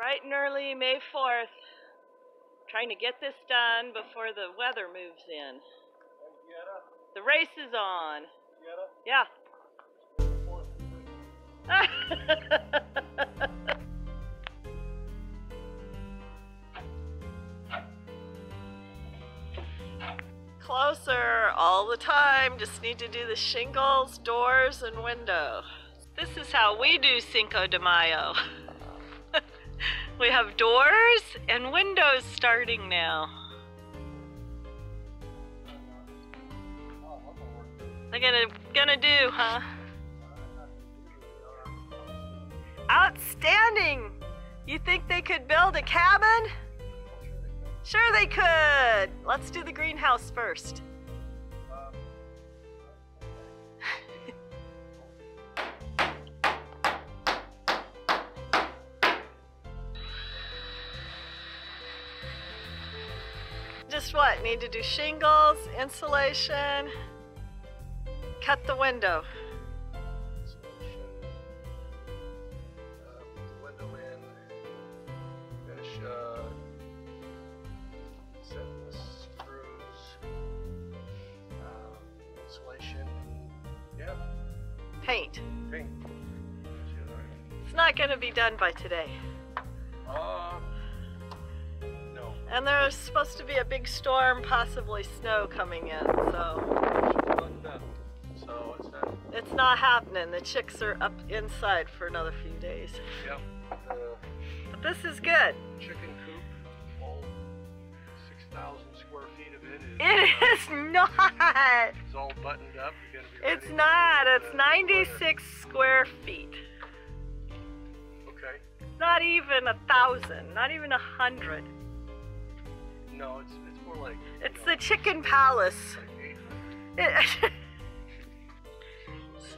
bright and early, May 4th. Trying to get this done before the weather moves in. The race is on. Yeah. Closer all the time. Just need to do the shingles, doors, and window. This is how we do Cinco de Mayo. We have doors and windows starting now. They're gonna do, huh? Outstanding! You think they could build a cabin? Sure they could! Let's do the greenhouse first. Just what? Need to do shingles, insulation, cut the window. Put the window in, finish, set the screws, insulation, yeah. Paint. Paint. It's not going to be done by today. And there's supposed to be a big storm, possibly snow coming in, so it's not happening. The chicks are up inside for another few days. Yep. But this is good. Chicken coop, all 6,000 square feet of it is not. It's all buttoned up. You gotta be ready. It's not. It's 96 square feet. Okay. Not even 1,000. Not even 100. No, it's more like... It's the chicken palace. It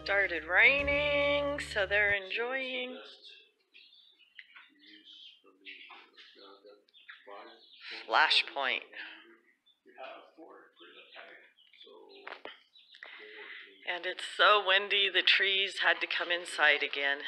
started raining, so they're enjoying. Flashpoint. And it's so windy, the trees had to come inside again.